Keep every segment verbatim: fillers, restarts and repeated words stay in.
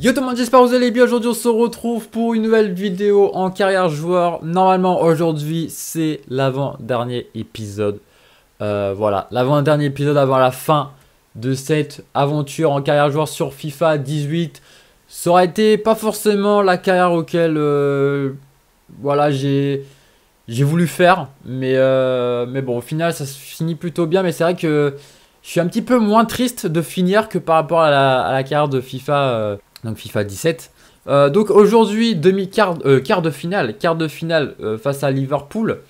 Yo tout le monde, j'espère que vous allez bien. Aujourd'hui on se retrouve pour une nouvelle vidéo en carrière joueur. Normalement aujourd'hui c'est l'avant-dernier épisode. Euh, voilà, l'avant-dernier épisode avant la fin de cette aventure en carrière joueur sur FIFA dix-huit. Ça aurait été pas forcément la carrière auquel euh, voilà, j'ai j'ai voulu faire. Mais, euh, mais bon, au final ça se finit plutôt bien. Mais c'est vrai que je suis un petit peu moins triste de finir que par rapport à la, à la carrière de FIFA... Euh, Donc FIFA dix-sept. Euh, donc aujourd'hui, demi-quart euh, quart de finale, quart de finale euh, face à Liverpool.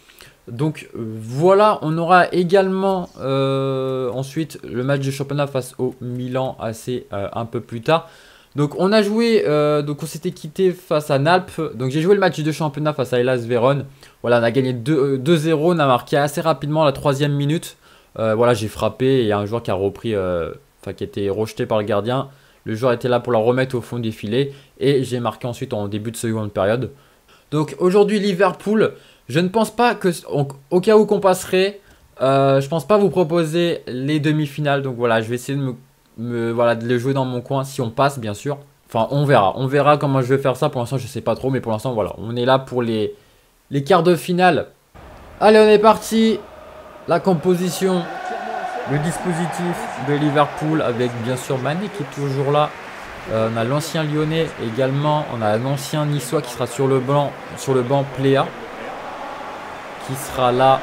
Donc euh, voilà, on aura également euh, ensuite le match de championnat face au Milan A C euh, un peu plus tard. Donc on a joué, euh, donc on s'était quitté face à Naples. Donc j'ai joué le match de championnat face à Elas Véron. Voilà, on a gagné deux zéro, on a marqué assez rapidement la troisième minute. Euh, voilà, j'ai frappé et il y a un joueur qui a repris, euh, enfin qui a été rejeté par le gardien. Le joueur était là pour la remettre au fond des filets. Et j'ai marqué ensuite en début de seconde période. Donc aujourd'hui Liverpool, je ne pense pas que, au cas où qu'on passerait, euh, je ne pense pas vous proposer les demi-finales. Donc voilà, je vais essayer de me, me voilà, de les jouer dans mon coin si on passe bien sûr. Enfin on verra, on verra comment je vais faire ça. Pour l'instant je ne sais pas trop, mais pour l'instant voilà, on est là pour les, les quarts de finale. Allez, on est parti. La composition... Le dispositif de Liverpool avec bien sûr Mané qui est toujours là. Euh, on a l'ancien Lyonnais également. On a l'ancien Niçois qui sera sur le banc, sur le banc Pléa. Qui sera là.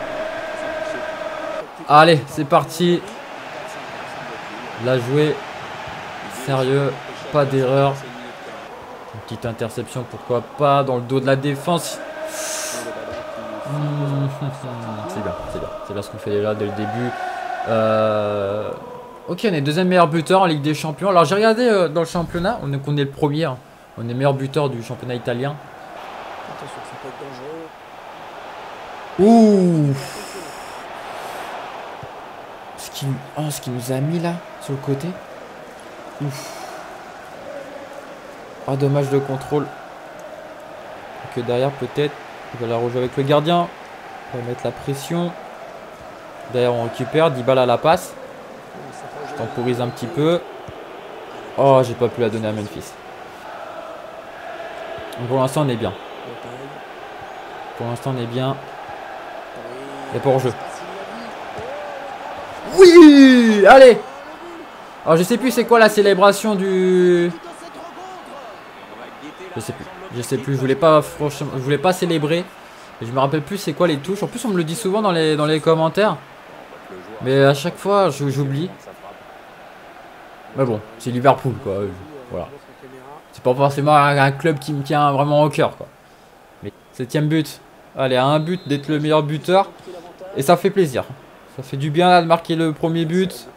Allez, c'est parti. La jouée. Sérieux, pas d'erreur. Une petite interception, pourquoi pas, dans le dos de la défense. Mmh, c'est bien, c'est bien. C'est bien ce qu'on fait déjà dès le début. Euh... Ok, on est deuxième meilleur buteur en Ligue des Champions. Alors j'ai regardé euh, dans le championnat, on est, on est le premier, hein. On est meilleur buteur du championnat italien. Attention, c'est pas dangereux. Ouh. Ce qui... Oh, ce qui nous a mis là, sur le côté. Ouf. Ah, dommage de contrôle. Que derrière peut-être, on va la rejouer avec le gardien. On va mettre la pression. D'ailleurs on récupère, Dybala à la passe. Je temporise un petit peu. Oh, j'ai pas pu la donner à Memphis. Donc pour l'instant on est bien. Pour l'instant on est bien. Et pour jeu. Oui. Allez. Alors je sais plus c'est quoi la célébration du... Je sais plus. Je sais plus, je voulais pas, franchement, je voulais pas célébrer. Je me rappelle plus c'est quoi les touches. En plus on me le dit souvent dans les, dans les commentaires. Mais à chaque fois, j'oublie. Mais bon, c'est Liverpool, quoi. Voilà. C'est pas forcément un club qui me tient vraiment au cœur, quoi. Mais septième but. Allez, à un but d'être le meilleur buteur. Et ça fait plaisir. Ça fait du bien, là, de marquer le premier but.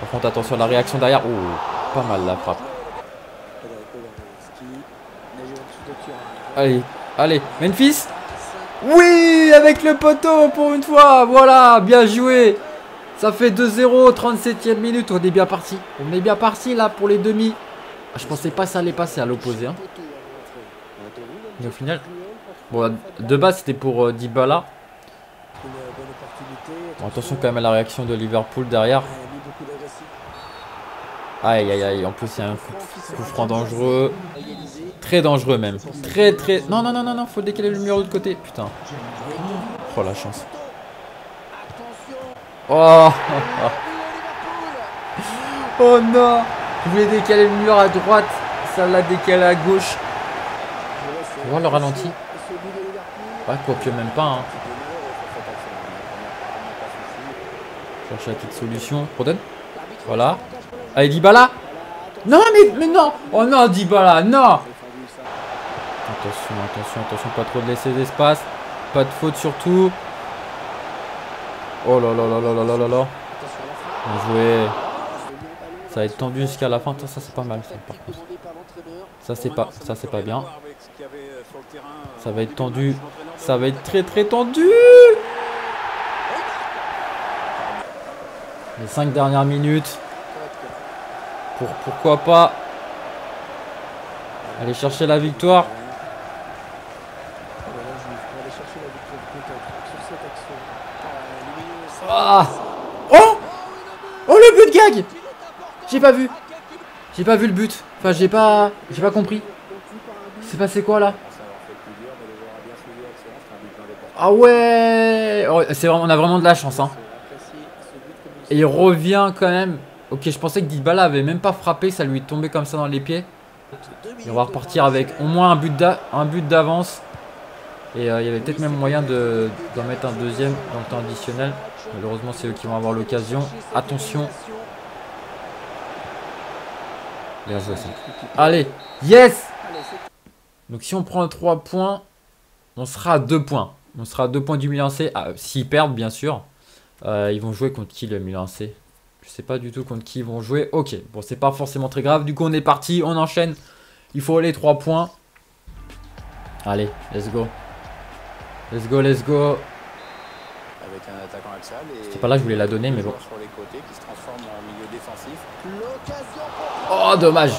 Par contre, attention à la réaction derrière. Oh, pas mal la frappe. Allez, allez. Memphis. Oui, avec le poteau pour une fois. Voilà, bien joué. Ça fait deux zéro, trente-septième minute. On est bien parti. On est bien parti là pour les demi. Ah, je pensais pas ça allait passer à l'opposé. Hein. Mais au final, bon, de base c'était pour euh, Dybala. Bon, attention quand même à la réaction de Liverpool derrière. Aïe aïe aïe. En plus il y a un coup, coup franc dangereux. Très dangereux même. Très très... Non, non, non, non, non, faut décaler le mur de côté. Putain. Oh, la chance. Oh, oh non. Je voulais décaler le mur à droite. Ça l'a décalé à gauche. On voit le ralenti. Ouais, quoique même pas. Hein. Cherche la petite solution. Rodon. Voilà. Allez, Dybala. Non, mais, mais non. Oh non, Dybala, non. Attention, attention, attention, pas trop de laisser d'espace. Pas de faute surtout. Oh là là là là là là là. Bien joué. Ça va être tendu jusqu'à la fin. Ça, ça c'est pas mal. Ça, par contre. Ça c'est pas, ça c'est pas bien. Ça va être tendu. Ça va être très très tendu. Les cinq dernières minutes. Pour, pourquoi pas aller chercher la victoire. Ah. Oh. Oh, le but de gag. J'ai pas vu. J'ai pas vu le but. Enfin, j'ai pas, j'ai pas compris. C'est passé quoi là? Ah ouais, c'est vraiment, on a vraiment de la chance, hein. Et il revient quand même. Ok, je pensais que Dybala avait même pas frappé, ça lui est tombé comme ça dans les pieds. Et on va repartir avec au moins un but un but d'avance. Et euh, il y avait peut-être même moyen de, d'en mettre un deuxième dans le temps additionnel. Malheureusement, c'est eux qui vont avoir l'occasion. Attention. Allez, yes. Donc si on prend trois points, on sera à deux points. On sera à deux points du Milan A C. Ah, s'ils perdent, bien sûr. Euh, ils vont jouer contre qui, le Milan A C? Je sais pas du tout contre qui ils vont jouer. Ok, bon, c'est pas forcément très grave. Du coup, on est parti, on enchaîne. Il faut les trois points. Allez, let's go. Let's go, let's go. C'était pas là, je voulais la donner, mais bon. Oh, dommage.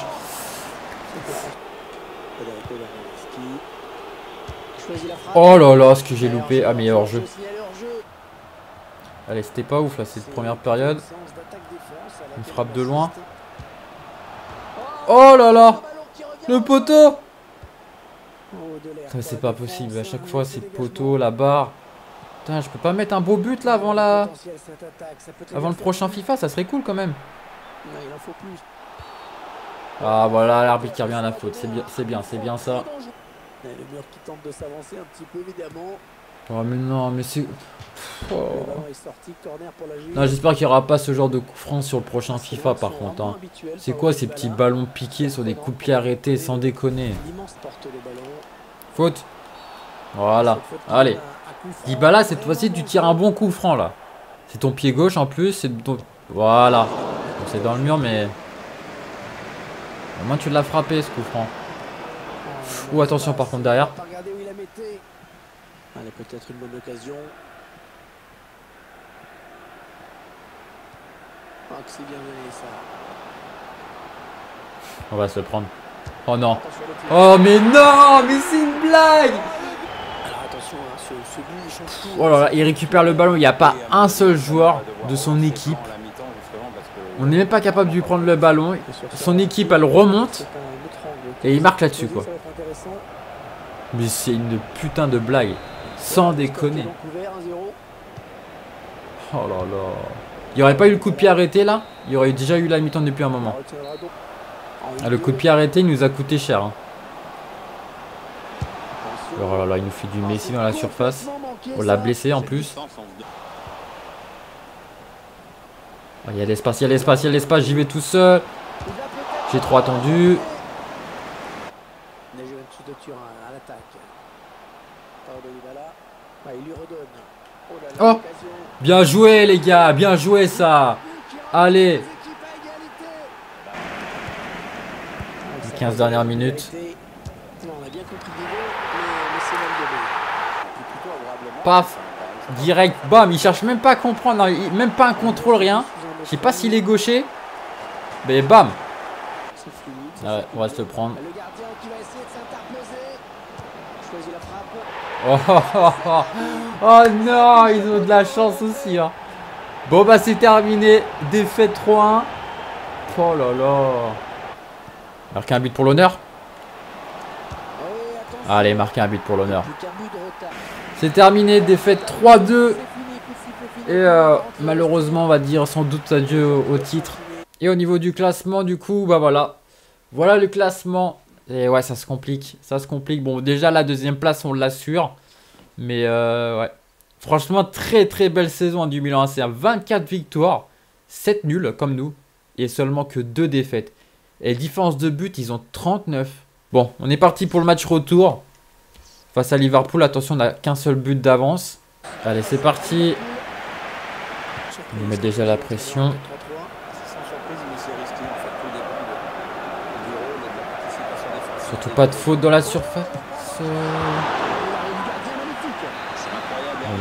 Oh là là, ce que j'ai loupé. Ah, mais hors-jeu. Allez, c'était pas ouf là, cette première période. Une frappe de loin. Oh là là, le poteau. C'est pas possible, à chaque fois, c'est poteau, la barre. Putain, je peux pas mettre un beau but là avant la... avant le prochain FIFA, ça serait cool quand même. Ah voilà, l'arbitre qui revient à la faute, c'est bien, c'est bien, c'est bien ça. Le mur qui tente de s'avancer un petit peu, évidemment. Oh mais non, mais c'est... Oh. Non, j'espère qu'il n'y aura pas ce genre de coup franc sur le prochain FIFA par contre, hein. C'est quoi ces petits ballons piqués sur des coups de pied arrêtés, sans déconner? Faute. Voilà, allez. Dybala, cette fois-ci, tu tires un bon coup franc là. C'est ton pied gauche en plus, c'est ton... Voilà. C'est dans le mur, mais... Au moins tu l'as frappé ce coup franc. Ou oh, attention par contre derrière. Allez, peut-être une bonne occasion. Oh, que c'est bien mené, ça. On va se le prendre. Oh non. Oh mais non, mais c'est une blague. Alors attention, hein, ce, ce but, il change tout. Oh là là, il récupère le ballon. Il n'y a pas un seul joueur de son équipe. On n'est même pas capable de lui prendre le ballon. Son équipe, elle remonte. Et il marque là-dessus quoi. Mais c'est une putain de blague. Sans déconner. Oh là là. Il n'y aurait pas eu le coup de pied arrêté là? Il y aurait déjà eu la mi-temps depuis un moment. Ah, le coup de pied arrêté il nous a coûté cher, hein. Oh là là, il nous fait du Messi dans la surface. On l'a blessé en plus. Oh, il y a l'espace, il y a l'espace, il y a l'espace. J'y vais tout seul. J'ai trop attendu. Oh, bien joué les gars, bien joué ça. Allez, les quinze dernières minutes. Paf, direct, bam. Il cherche même pas à comprendre, même pas un contrôle, rien. Je sais pas s'il est gaucher, mais bam. Ah ouais, on va se le prendre. Oh, oh, oh, oh. Oh non, ils ont de la chance aussi, hein. Bon bah c'est terminé. Défaite trois un. Oh là là. Marquer un but pour l'honneur. Allez, marquer un but pour l'honneur. C'est terminé, défaite trois deux. Et euh, malheureusement on va dire sans doute adieu au titre. Et au niveau du classement du coup, bah voilà. Voilà le classement. Et ouais, ça se complique, ça se complique. Bon, déjà la deuxième place, on l'assure. Mais euh, ouais, franchement, très très belle saison, hein, du Milan A C. vingt-quatre victoires, sept nuls comme nous, et seulement que deux défaites. Et différence de but, ils ont trente-neuf. Bon, on est parti pour le match retour face à Liverpool. Attention, on n'a qu'un seul but d'avance. Allez, c'est parti. On met déjà la pression. Surtout pas de faute dans la surface. Bon,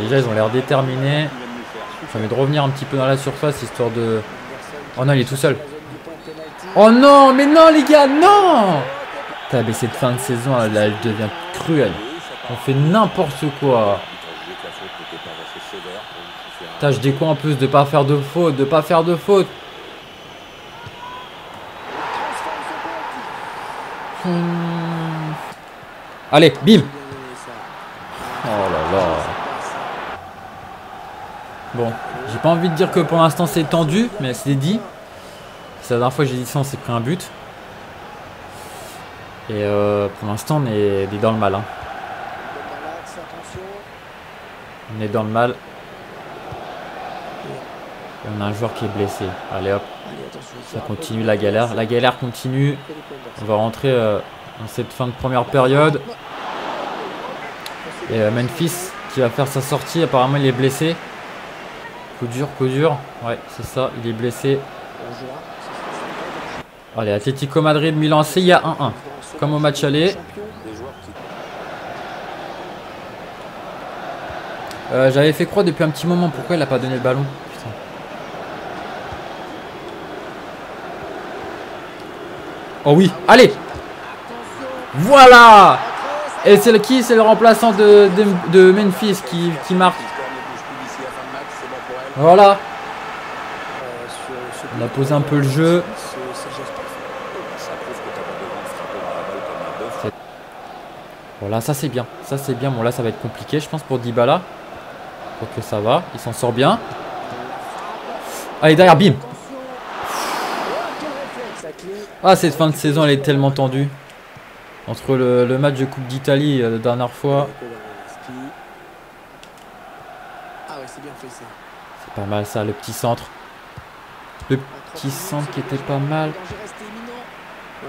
déjà, ils ont l'air déterminés. Ça met de revenir un petit peu dans la surface, histoire de... Oh non, il est tout seul. Oh non, mais non, les gars, non. Putain, mais cette fin de saison, là, elle devient cruelle. On fait n'importe quoi. Putain, je dis quoi en plus de pas faire de faute, de pas faire de faute. Hum. Allez, bim. Oh là là. Bon, j'ai pas envie de dire que pour l'instant c'est tendu, mais c'est dit. C'est la dernière fois que j'ai dit ça, on s'est pris un but. Et euh, pour l'instant, on est dans le mal. Hein. On est dans le mal. Et on a un joueur qui est blessé. Allez hop. Ça continue la galère. La galère continue. On va rentrer euh, dans cette fin de première période. Et euh, Memphis qui va faire sa sortie. Apparemment, il est blessé. Coup dur, coup dur. Ouais, c'est ça. Il est blessé. Allez, Atletico Madrid, Milan A C, il y a un un. Comme au match aller. Euh, J'avais fait croire depuis un petit moment. Pourquoi il n'a pas donné le ballon? Putain. Oh oui, allez. Voilà. Et c'est le qui? C'est le remplaçant de, de, de Memphis qui, qui marque. Voilà. On a posé un peu le jeu. Voilà, ça c'est bien, ça c'est bien. Bon là ça va être compliqué je pense pour Dybala. Pour que ça va, il s'en sort bien. Allez derrière, bim. Ah cette fin de saison elle est tellement tendue. Entre le, le match de Coupe d'Italie la dernière fois. C'est pas mal ça, le petit centre. Le petit centre qui était pas mal.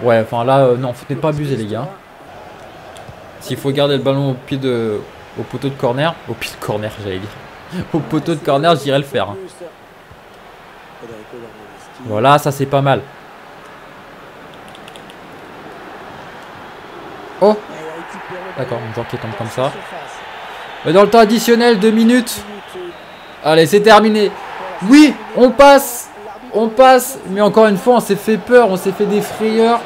Ouais enfin là euh, non, faut peut-être pas abuser les gars. S'il faut garder le ballon au pied de, au poteau de corner, au pied de corner, j'allais dire, au poteau de corner, j'irai le faire. Voilà, ça c'est pas mal. Oh, d'accord, mon joueur qui tombe comme ça. Dans le temps additionnel, deux minutes. Allez, c'est terminé. Oui, on passe, on passe. Mais encore une fois, on s'est fait peur, on s'est fait des frayeurs.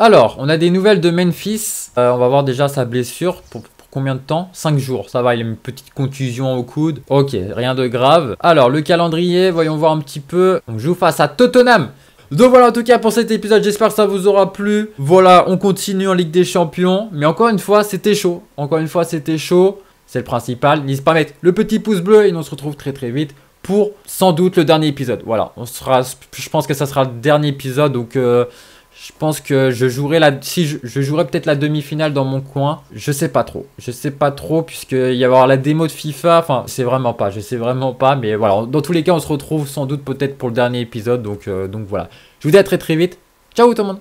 Alors, on a des nouvelles de Memphis. Euh, on va voir déjà sa blessure. Pour, pour combien de temps? cinq jours. Ça va, il a une petite contusion au coude. Ok, rien de grave. Alors, le calendrier, voyons voir un petit peu. On joue face à Tottenham. Donc voilà en tout cas pour cet épisode, j'espère que ça vous aura plu. Voilà, on continue en Ligue des Champions. Mais encore une fois, c'était chaud. Encore une fois, c'était chaud. C'est le principal. N'hésitez pas à mettre le petit pouce bleu et on se retrouve très très vite. Pour sans doute le dernier épisode. Voilà, on sera, je pense que ça sera le dernier épisode. Donc... Euh, je pense que je jouerai la, si je, je jouerai peut-être la demi-finale dans mon coin. Je sais pas trop. Je sais pas trop puisqu'il y avoir la démo de FIFA. Enfin, c'est vraiment pas. Je sais vraiment pas. Mais voilà. Dans tous les cas, on se retrouve sans doute peut-être pour le dernier épisode. Donc, euh, donc voilà. Je vous dis à très très vite. Ciao tout le monde.